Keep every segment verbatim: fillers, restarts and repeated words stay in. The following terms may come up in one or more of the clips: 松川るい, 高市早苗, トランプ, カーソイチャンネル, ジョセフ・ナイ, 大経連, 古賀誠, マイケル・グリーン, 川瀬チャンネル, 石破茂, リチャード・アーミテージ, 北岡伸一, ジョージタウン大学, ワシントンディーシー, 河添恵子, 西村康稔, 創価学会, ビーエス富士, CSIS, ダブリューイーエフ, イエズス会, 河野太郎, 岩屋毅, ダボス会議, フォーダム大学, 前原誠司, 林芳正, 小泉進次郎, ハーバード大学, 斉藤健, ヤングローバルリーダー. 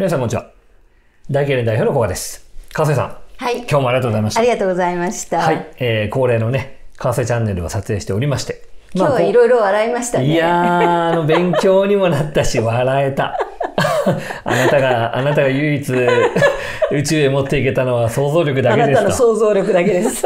皆さんこんにちは。大慶連代表の古賀です。川瀬さん。はい。今日もありがとうございました。ありがとうございました。はい。えー、恒例のね、川瀬チャンネルを撮影しておりまして。今日はいろいろ笑いましたね。いやあの勉強にもなったし笑えた。あなたがあなたが唯一宇宙へ持っていけたのは想像力だけですと。あなたの想像力だけです。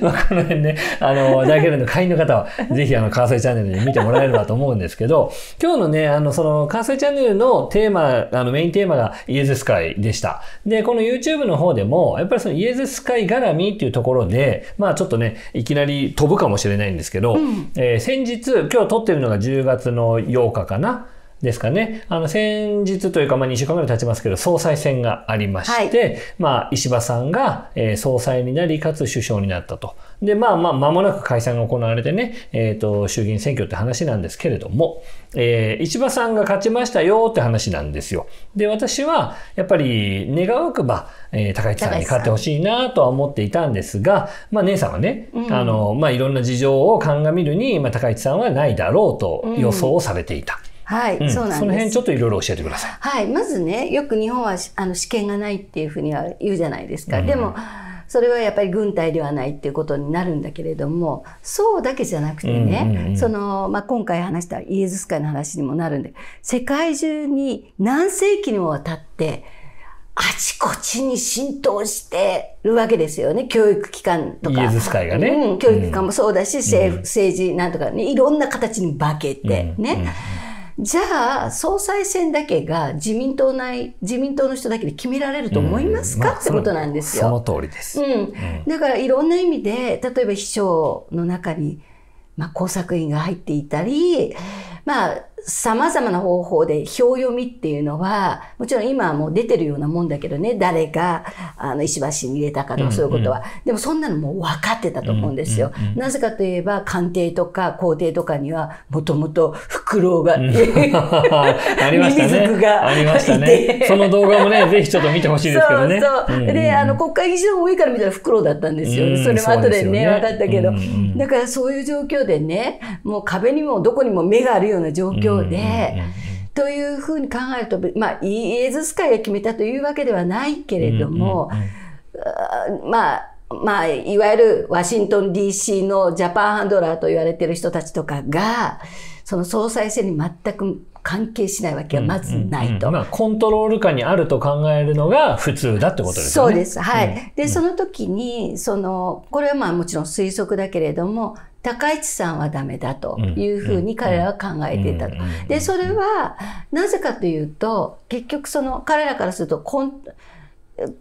まあこの辺ね、あの大慶連の会員の方はぜひあのカーソイチャンネルで見てもらえればと思うんですけど、今日のねあのそのカーソイチャンネルのテーマあのメインテーマがイエズス会でした。でこの YouTube の方でもやっぱりそのイエズス会絡みっていうところでまあちょっとねいきなり飛ぶかもしれないんですけど、うん、えー、先日今日撮ってるのがじゅうがつのようかかな。ですかね。あの、先日というか、まあ、にしゅうかんぐらい経ちますけど、総裁選がありまして、はい、まあ、石破さんが、えー、総裁になり、かつ首相になったと。で、まあまあ、間もなく解散が行われてね、えっと、衆議院選挙って話なんですけれども、えー、石破さんが勝ちましたよって話なんですよ。で、私は、やっぱり、願わくば、えー、高市さんに勝ってほしいなとは思っていたんですが、まあ、姉さんはね、うん、あの、まあ、いろんな事情を鑑みるに、まあ、高市さんはないだろうと予想をされていた。うん、はい、うん、そうなんです。その辺ちょっといろいろ教えてください。はい、まずね、よく日本はあの試験がないっていうふうには言うじゃないですか。うん、でもそれはやっぱり軍隊ではないっていうことになるんだけれども、そうだけじゃなくてね、そのまあ今回話したイエズス会の話にもなるんで、世界中に何世紀にもわたってあちこちに浸透してるわけですよね。教育機関とか。イエズス会がね。うん、教育機関もそうだし、うん、政府、政治なんとかね、いろんな形に化けてね。うんうんうん、じゃあ、総裁選だけが自民党内、自民党の人だけで決められると思いますか、うん、ってことなんですよ。まあ、その通りです。うん。うん、だから、いろんな意味で、例えば秘書の中に、まあ、工作員が入っていたり、まあ、様々な方法で票読みっていうのは、もちろん今はもう出てるようなもんだけどね、誰が、あの、石橋に入れたかとかそういうことは。うんうん、でもそんなのもう分かってたと思うんですよ。なぜかといえば、官邸とか皇帝とかには、もともとフクロウが、ミミズクが。ありましたね。その動画もね、ぜひちょっと見てほしいですけどね。そうそう。で、あの、国会議事堂の上から見たらフクロウだったんですよ。うん、それも後でね、分かったけど。うんうん、だからそういう状況でね、もう壁にもどこにも目があるような状況で、というふうに考えると、まあ、イエズス会が決めたというわけではないけれども、まあ、まあ、いわゆるワシントン ディーシー のジャパンハンドラーと言われている人たちとかが、その総裁選に全く関係しないわけはまずないと。まあ、コントロール下にあると考えるのが普通だってことですよね。そうです。はい。うんうん、で、その時に、その、これはまあもちろん推測だけれども、高市さんはダメだというふうに彼らは考えていたと。で、それはなぜかというと、結局その彼らからするとコン、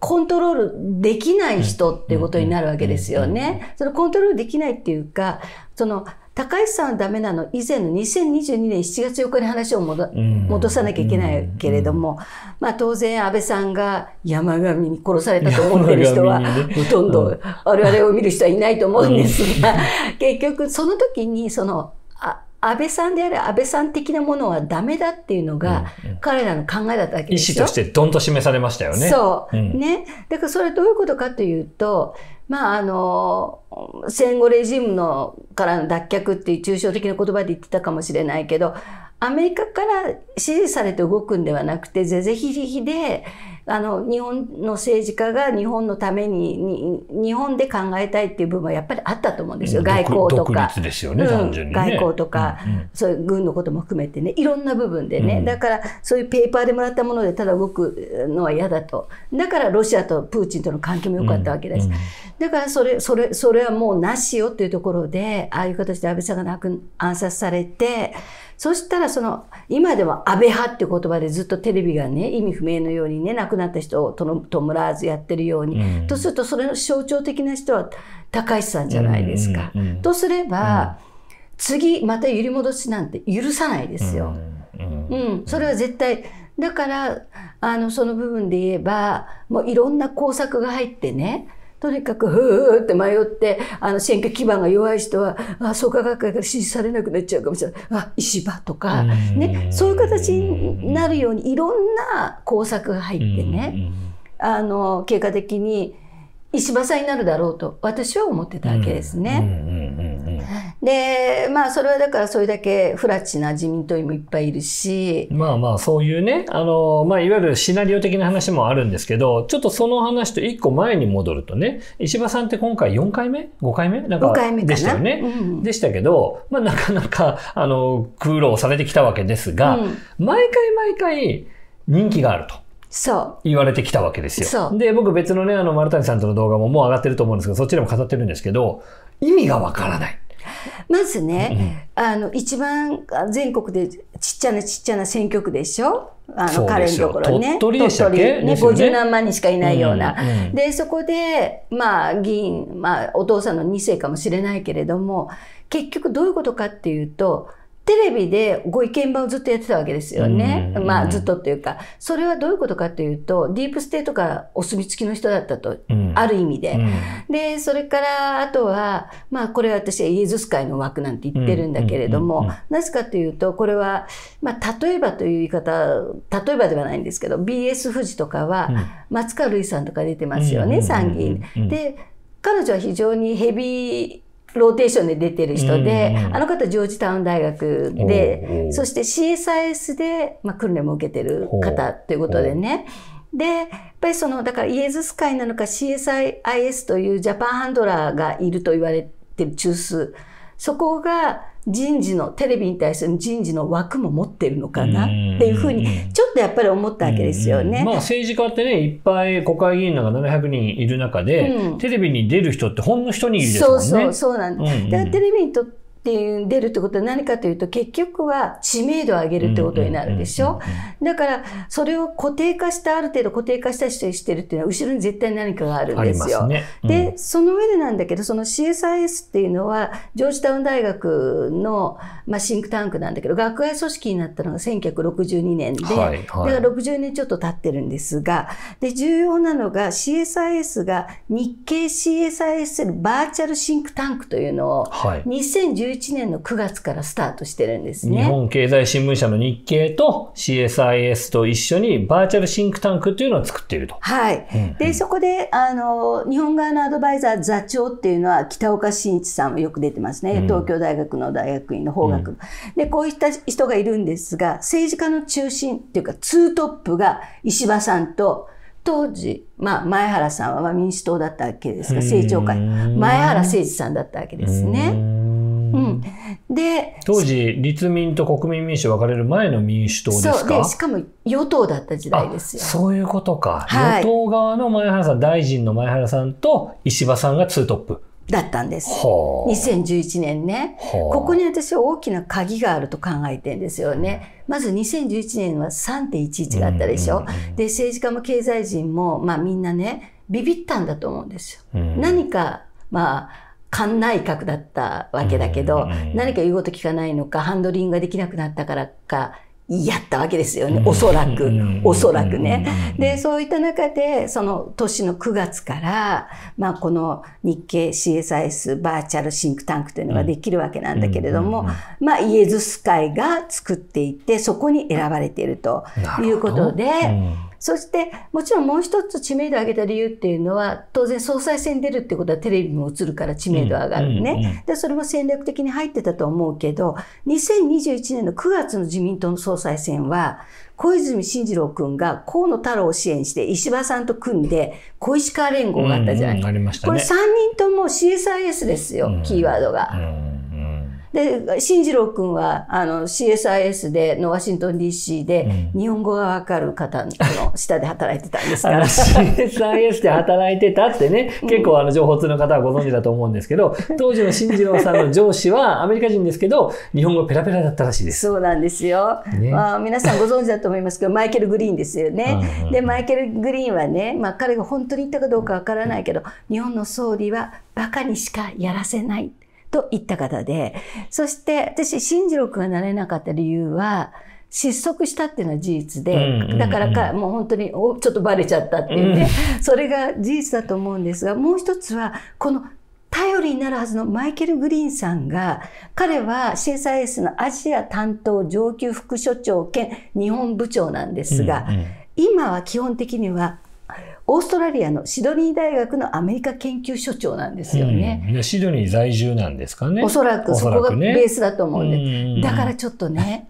コントロールできない人っていうことになるわけですよね。そのコントロールできないっていうか、その高市さんはダメなの以前のにせんにじゅうにねんしちがつようかに話を 戻, 戻さなきゃいけないけれども、まあ当然安倍さんが山上に殺されたと思ってる人は、ほとんど我々を見る人はいないと思うんですが、結局その時にその、あ安倍さんであれ安倍さん的なものはダメだっていうのが彼らの考えだったわけですよ。意思としてどんと示されましたよね。そう。うん、ね。だからそれはどういうことかというと、まああの、戦後レジームのからの脱却っていう抽象的な言葉で言ってたかもしれないけど、アメリカから支持されて動くんではなくて、是々非々で、あの、日本の政治家が日本のために、に日本で考えたいっていう部分はやっぱりあったと思うんですよ。外交とか。独立ですよね、単純にね。外交とか、うんうん、そういう軍のことも含めてね、いろんな部分でね。うん、だから、そういうペーパーでもらったものでただ動くのは嫌だと。だから、ロシアとプーチンとの関係も良かったわけだし。うんうん、だから、それ、それ、それはもうなしよっていうところで、ああいう形で安倍さんが亡く、暗殺されて、そしたら、その、今では安倍派っていう言葉でずっとテレビがね、意味不明のようにね、亡くなった人を弔わずやってるように。うん、とすると、それの象徴的な人は高市さんじゃないですか。とすれば、うん、次、また揺り戻しなんて許さないですよ。うん。うんうん、それは絶対。だから、あの、その部分で言えば、もういろんな工作が入ってね、とにかく、ふーって迷って、あの、選挙基盤が弱い人は、あ、創価学会から支持されなくなっちゃうかもしれない。あ、石破とか、ね、そういう形になるように、いろんな工作が入ってね、あの、結果的に石破さんになるだろうと、私は思ってたわけですね。で、まあそれはだからそれだけ不埒な自民党員もいっぱいいるし、まあまあそういうね、あのまあいわゆるシナリオ的な話もあるんですけど、ちょっとその話と一個前に戻るとね、石破さんって今回よんかいめごかいめなんかでしたよね、うん、でしたけど、まあなかなかあの苦労されてきたわけですが、うん、毎回毎回人気があると。そう。言われてきたわけですよ。で、僕別のね、あの、丸谷さんとの動画ももう上がってると思うんですけど、そっちでも語ってるんですけど、意味がわからない。まずね、うん、あの、一番全国でちっちゃなちっちゃな選挙区でしょ、あの、彼のところね。鳥取でしたっけ？鳥取ね、ごじゅうなんまん人しかいないような。うんうん、で、そこで、まあ、議員、まあ、お父さんのにせいかもしれないけれども、結局どういうことかっていうと、テレビでご意見番をずっとやってたわけですよね。まあずっとっていうか、それはどういうことかというと、ディープステートからお墨付きの人だったと、うん、ある意味で。うん、で、それからあとは、まあこれは私はイエズス会の枠なんて言ってるんだけれども、なぜかというと、これは、まあ例えばという言い方、例えばではないんですけど、ビーエス 富士とかは、松川るいさんとか出てますよね、参議院。で、彼女は非常にヘビー、ローテーションで出てる人で、あの方ジョージタウン大学で、そして シーエスアイエス で、まあ、訓練も受けてる方ということでね。で、やっぱりその、だからイエズス会なのか シーエスアイエス というジャパンハンドラーがいると言われてる中枢。そこが人事の、テレビに対する人事の枠も持ってるのかなっていうふうに、ちょっとやっぱり思ったわけですよね。まあ政治家ってね、いっぱい国会議員なんかななひゃくにんいる中で、うん、テレビに出る人ってほんの一握りですもんね。そうそう、そうなんです。うんうん、だからテレビにとって出るってことは何かというと、結局は知名度を上げるってことになるでしょ。だから、それを固定化した、ある程度固定化した人にしてるっていうのは、後ろに絶対何かがあるんですよ。で、その上でなんだけど、その シーエスアイエス っていうのは、ジョージタウン大学の、まあ、シンクタンクなんだけど、学外組織になったのがせんきゅうひゃくろくじゅうにねんで、はいはい、だからろくじゅうねんちょっと経ってるんですが、で、重要なのが シーエスアイエス が日経 シーエスアイエス バーチャルシンクタンクというのを、はい、にせんじゅういちねんのくがつからスタートしてるんですね。日本経済新聞社の日経と シーエスアイエス と一緒にバーチャルシンクタンクというのを作っていると。はい。うんうん、で、そこで、あの、日本側のアドバイザー座長っていうのは北岡伸一さんもよく出てますね。うん、東京大学の大学院の法学部。うん、で、こういった人がいるんですが、政治家の中心っていうか、ツートップが石破さんと、当時、まあ、前原さんはまあ民主党だったわけですが、政調会。前原誠司さんだったわけですね。うん、で当時立民と国民民主分かれる前の民主党ですか。そうで、しかも与党だった時代ですよ。そういうことか、はい、与党側の前原さん、大臣の前原さんと石破さんがツートップだったんです。にせんじゅういちねんね。ここに私は大きな鍵があると考えてるんですよね。まずにせんじゅういちねんは さんてんいちいち があったでしょ。で、政治家も経済人も、まあ、みんなねビビったんだと思うんですよ。うん、何かまあ官内閣だったわけだけど、何か言うこと聞かないのか、ハンドリングができなくなったからか、やったわけですよね。おそらく。おそらくね。で、そういった中で、その年のくがつから、まあ、この日経 シーエスアイエス バーチャルシンクタンクというのができるわけなんだけれども、まあ、イエズス会が作っていて、そこに選ばれているということで、そして、もちろんもう一つ知名度を上げた理由っていうのは、当然総裁選に出るってことはテレビも映るから知名度上がるね。で、それも戦略的に入ってたと思うけど、にせんにじゅういちねんのくがつの自民党の総裁選は、小泉進次郎君が河野太郎を支援して、石破さんと組んで、小石川連合があったじゃない。これさんにんとも シーエスアイエス ですよ、キーワードが。で、進次郎君は、あの、シーエスアイエス で、のワシントン ディーシー で、日本語がわかる方の下で働いてたんですから。シーエスアイエス で働いてたってね、結構あの、情報通の方はご存知だと思うんですけど、当時の進次郎さんの上司はアメリカ人ですけど、日本語ペラペラだったらしいです。そうなんですよ。ね、まあ、皆さんご存知だと思いますけど、マイケル・グリーンですよね。で、マイケル・グリーンはね、まあ、彼が本当に言ったかどうかわからないけど、日本の総理はバカにしかやらせない。と言った方で、そして私、進次郎君がなれなかった理由は、失速したっていうのは事実で、だからか、もう本当にちょっとバレちゃったっていうね、うん、それが事実だと思うんですが、もう一つは、この頼りになるはずのマイケル・グリーンさんが、彼は シーエスアイエス のアジア担当上級副所長兼日本部長なんですが、うんうん、今は基本的には、オーストラリアのシドニー大学のアメリカ研究所長なんですよね。うん、シドニー在住なんですかね。おそらくそこがベースだと思うんです。ね、だからちょっとね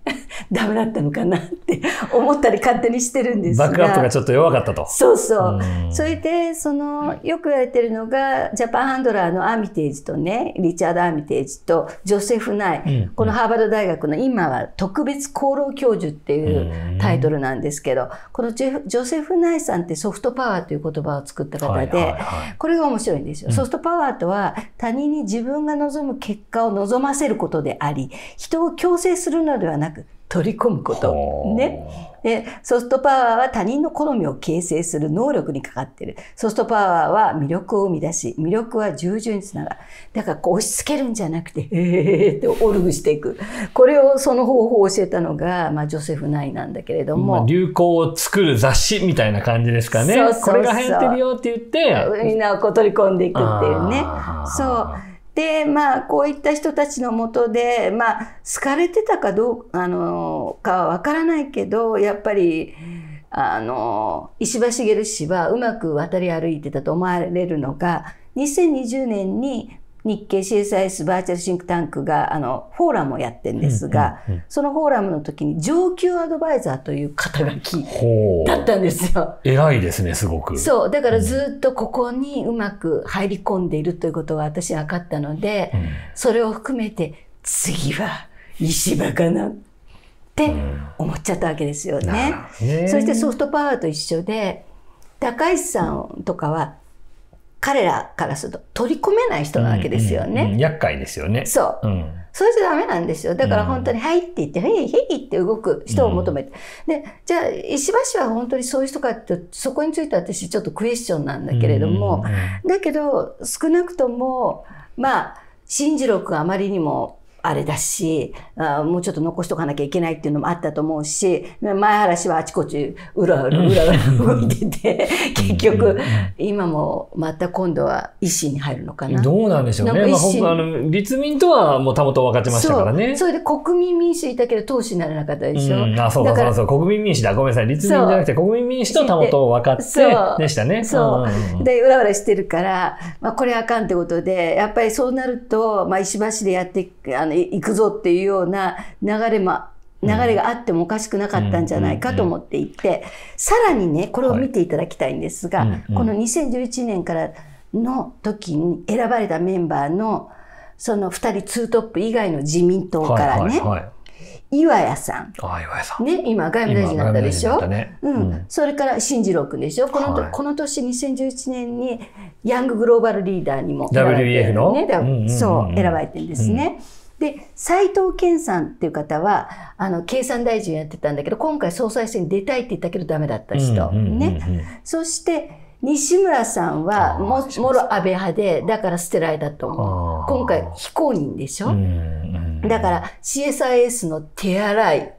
ダメだったのかなって思ったり勝手にしてるんですが、バックアップがちょっと弱かったと。そうそう。うん、それでそのよく言われてるのがジャパンハンドラーのアーミテージとね、リチャード・アーミテージとジョセフ・ナイ、うん、このハーバード大学の今は特別功労教授っていうタイトルなんですけど、うん、このジョセフ・ナイさんってソフトパワーという言葉を作った方で、これが面白いんですよ。うん、ソフトパワーとは他人に自分が望む結果を望ませることであり、人を強制するのではなく取り込むこと、ね、でソフトパワーは他人の好みを形成する能力にかかっている。ソフトパワーは魅力を生み出し、魅力は従順につながる。だからこう押し付けるんじゃなくて「えー」ってオルフしていく、これをその方法を教えたのが、まあ、ジョセフ・ナイなんだけれども、流行を作る雑誌みたいな感じですかね。これが流行ってるよって言ってみんなをこう取り込んでいくっていうね。そうで、まあ、こういった人たちのもとで、まあ、好かれてたかどうあのかは分からないけど、やっぱりあの石破茂氏はうまく渡り歩いてたと思われるのが、にせんにじゅうねんに日経 シーエスアイエス バーチャルシンクタンクがあのフォーラムをやってるんですが、そのフォーラムの時に上級アドバイザーという肩書きだったんですよ。偉いですね、すごく。そうだからずっとここにうまく入り込んでいるということが私は分かったので、うん、それを含めて次は石破かなって思っちゃったわけですよね。うん、そしてソフトパワーと一緒で、高市さんとかは彼らからすると取り込めない人なわけですよね。うんうんうん、厄介ですよね。そう、うん、それじゃダメなんですよ。だから本当に「はい」って言って「へいへい」って動く人を求めて、うん、でじゃあ石破氏は本当にそういう人かって、そこについて私ちょっとクエスチョンなんだけれども、うん、だけど少なくともまあ進次郎君あまりにもあれだし、あもうちょっと残しとかなきゃいけないっていうのもあったと思うし、前原氏はあちこちうらうらうら動いてて結局今もまた今度は維新に入るのかな。どうなんでしょうね。まあ、あの立民とはもうたもと分かってましたからね。 そ, それで国民民主いたけど党首にならなかったでしょ。うん、あそうだそうそう、国民民主だ、ごめんなさい、立民じゃなくて国民民主とたもとを分かってでしたね。そうでうらうらしてるから、まあ、これあかんってことで、やっぱりそうなると、まあ、石橋でやってあの行くぞっていうような流れも流れがあってもおかしくなかったんじゃないかと思っていて、さらにねこれを見ていただきたいんですが、はい、このにせんじゅういちねんからの時に選ばれたメンバーのそのふたりツートップ以外の自民党からね、岩屋さん、あ岩屋さんね、今外務大臣になったでしょ。うん、それから進次郎君でしょ。この、はい、この年にせんじゅういちねんにヤンググローバルリーダーにも ダブリューイーエフ のそう選ばれてるんですね。うんで斉藤健さんっていう方はあの経産大臣やってたんだけど、今回総裁選に出たいって言ったけどダメだった人ね。そして西村さんはもろ安倍派で、だから捨てられたと思う。今回非公認でしょ。だから シーエスアイエス の手洗い、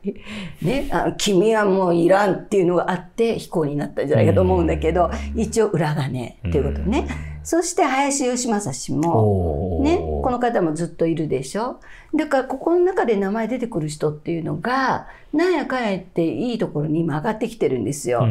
ね、あの君はもういらんっていうのがあって非公認になったんじゃないかと思うんだけど、一応裏金ということね。そして林芳正氏も、ね、この方もずっといるでしょ。だからここの中で名前出てくる人っていうのがなんやかんやっていいところに今上がってきてるんですよ。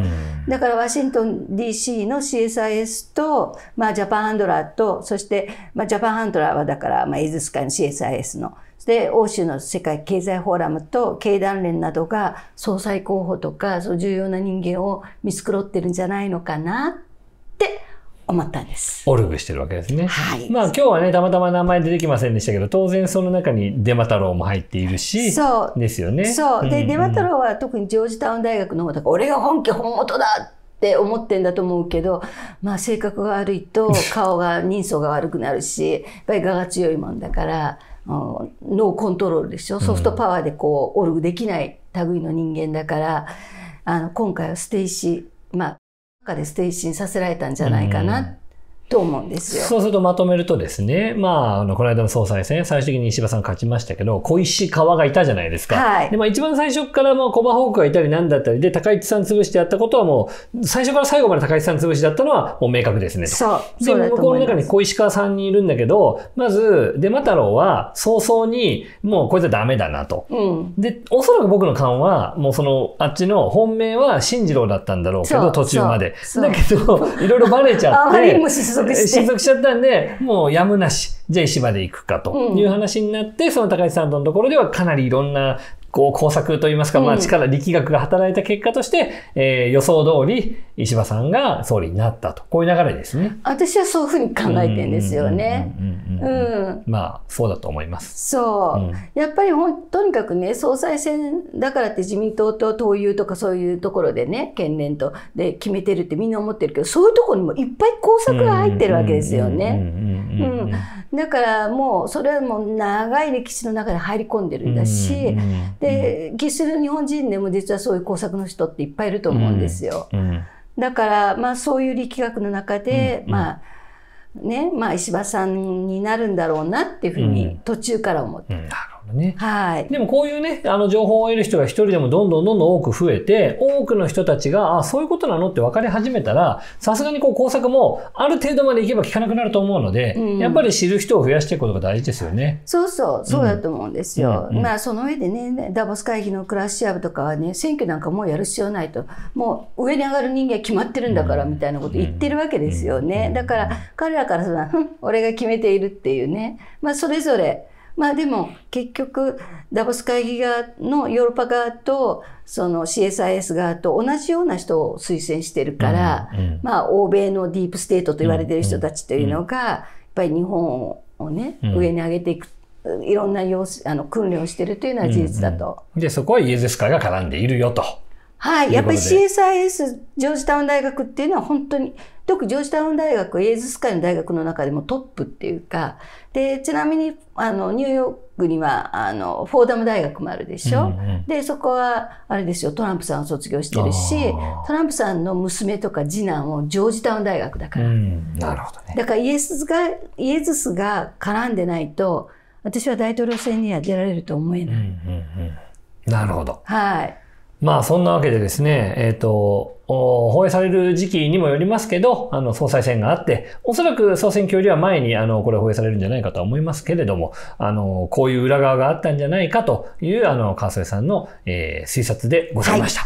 だからワシントン ディーシー の シーエスアイエス と、まあ、ジャパンハンドラーと、そして、まあ、ジャパンハンドラーはだから、まあ、エーズス会の シーエスアイエス の。で欧州の世界経済フォーラムと経団連などが総裁候補とかそう重要な人間を見繕ってるんじゃないのかなって思ったんです。オルグしてるわけですね。はい、まあ今日はねたまたま名前出てきませんでしたけど、当然その中に出馬太郎も入っているし、そうですよね。そうで出馬太郎は特にジョージタウン大学の方とか、俺が本家本元だって思ってんだと思うけど、まあ性格が悪いと顔が人相が悪くなるし、やっぱり我が強いもんだから。ノーコントロールでしょ。ソフトパワーでこうオルグできない類の人間だから、あの今回はステイシー、まあ中でステイシーにさせられたんじゃないかなっと思うんですよ。そうするとまとめるとですね、まあ、あのこの間の総裁選、最終的に石破さん勝ちましたけど、小石川がいたじゃないですか。はい、でまあ、一番最初からもうコバホークがいたりなんだったりで、高市さん潰してやったことはもう、最初から最後まで高市さん潰しだったのはもう明確ですねと。そう。で、向こうの中に小石川さんにいるんだけど、まず、デマ太郎は早々にもうこいつはダメだなと。うん、で、おそらく僕の勘は、もうその、あっちの本命は進次郎だったんだろうけど、途中まで。だけど、いろいろバレちゃって。失速しちゃったんで、もうやむなし。じゃあ石破で行くかという話になって、うん、その高市さんとのところではかなりいろんなこう工作といいますか、まあ力、力学が働いた結果として、うん、えー、予想通り石破さんが総理になったと。こういう流れですね。私はそういうふうに考えてるんですよね。まあ、そうだと思います。そう。うん、やっぱりほん、とにかくね、総裁選だからって自民党と党友とかそういうところでね、県連とで決めてるってみんな思ってるけど、そういうところにもいっぱい工作が入ってるわけですよね。だからもうそれはもう長い歴史の中で入り込んでるんだし、で決しての日本人でも実はそういう工作の人っていっぱいいると思うんですよ。うんうん、だからまあそういう力学の中で、うんうん、まあね、まあ石破さんになるんだろうなっていうふうに途中から思って。うんうん、ね、はい。でもこういうね、あの情報を得る人が一人でもどんどんどんどん多く増えて、多くの人たちが、あ、そういうことなのって分かり始めたら、さすがにこう工作もある程度までいけば効かなくなると思うので、うん、やっぱり知る人を増やしていくことが大事ですよね。そうそう、そうだと思うんですよ。まあその上でね、ダボス会議のクラッシュアブとかはね、選挙なんかもうやる必要ないと、もう上に上がる人間は決まってるんだからみたいなこと言ってるわけですよね。だから彼らからその、ふん、俺が決めているっていうね、まあそれぞれ、まあでも結局ダボス会議側のヨーロッパ側とその シーエスアイエス 側と同じような人を推薦してるから、うんうん、まあ欧米のディープステートと言われてる人たちというのがやっぱり日本をね、うん、上に上げていく。いろんな要あの訓練をしてるというのは事実だと。うんうん、でそこはイエゼス会が絡んでいるよと。はい、やっぱり シーエスアイエス ジョージタウン大学っていうのは本当に特にジョージタウン大学、イエズス会の大学の中でもトップっていうか、で、ちなみに、あの、ニューヨークには、あの、フォーダム大学もあるでしょ。うんうん、で、そこは、あれですよ、トランプさんを卒業してるし、トランプさんの娘とか次男をジョージタウン大学だから。うん、なるほどね。だからイエズが、イエズスが絡んでないと、私は大統領選には出られると思えない。うんうんうん、なるほど。はい。まあそんなわけでですね、えっと、放映される時期にもよりますけど、あの、総裁選があって、おそらく総選挙よりは前に、あの、これ放映されるんじゃないかとは思いますけれども、あの、こういう裏側があったんじゃないかという、あの、川添さんの、えー、推察でございました。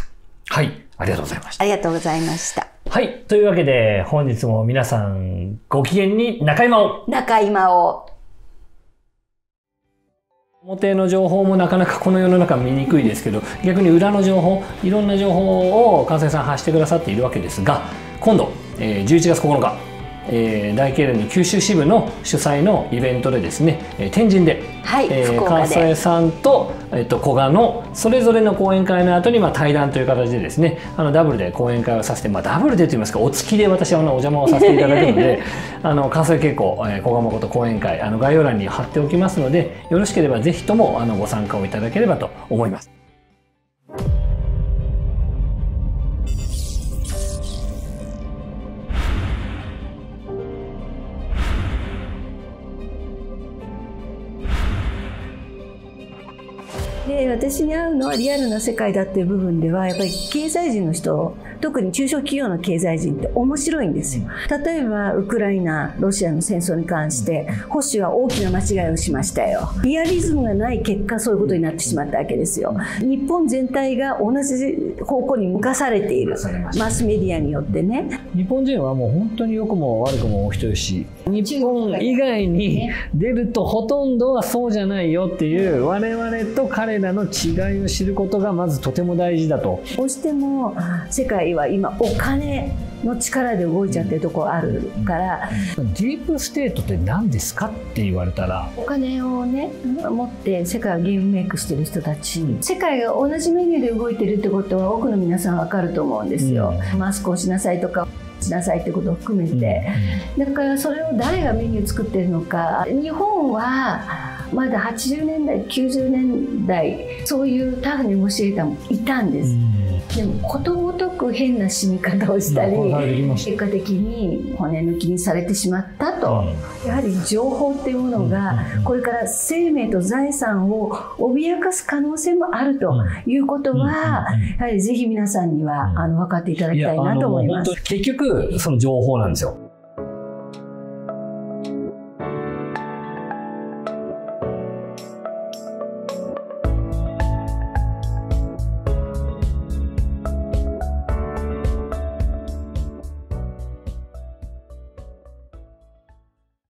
はい、はい。ありがとうございました。ありがとうございました。はい。というわけで、本日も皆さん、ご機嫌に中今を中今を表の情報もなかなかこの世の中見にくいですけど、逆に裏の情報、いろんな情報を川添さん発してくださっているわけですが、今度、えー、じゅういちがつここのか、えー、大経連の九州支部の主催のイベントでですね、えー、天神で、はい、えー、川添さんと、えー、と古賀のそれぞれの講演会の後にまあ対談という形でですね、あのダブルで講演会をさせて、まあ、ダブルでといいますかお付きで私はあのお邪魔をさせていただいたのであの川添恵子、えー、古賀誠講演会、あの概要欄に貼っておきますので、よろしければぜひともあのご参加をいただければと思います。で、私に合うのはリアルな世界だっていう部分では、やっぱり経済人の人、特に中小企業の経済人って面白いんですよ。例えばウクライナ、ロシアの戦争に関して保守は大きな間違いをしましたよ。リアリズムがない結果、そういうことになってしまったわけですよ。日本全体が同じ方向に向かされている、マスメディアによってね。日本人はもう本当に良くも悪くもお人よし、日本以外に出るとほとんどはそうじゃないよっていう、我々と彼らの違いを知ることがまずとても大事だと。どうしても世界は今お金の力で動いちゃってるとこあるから、ディープステートって何ですかって言われたら、お金をね持って世界をゲームメイクしてる人たち、世界が同じメニューで動いてるってことは多くの皆さん分かると思うんですよ。うん、マスクをしなさいとかしなさいってことを含めて、だからそれを誰がメニュー作ってるのか。日本はまだはちじゅうねんだいきゅうじゅうねんだいそういうタフネゴシエーターもいたんです。でもことごとく変な死に方をしたり、結果的に骨抜きにされてしまったと、やはり情報っていうものがこれから生命と財産を脅かす可能性もあるということは、やはりぜひ皆さんにはあの分かっていただきたいなと思います。結局その情報なんですよ。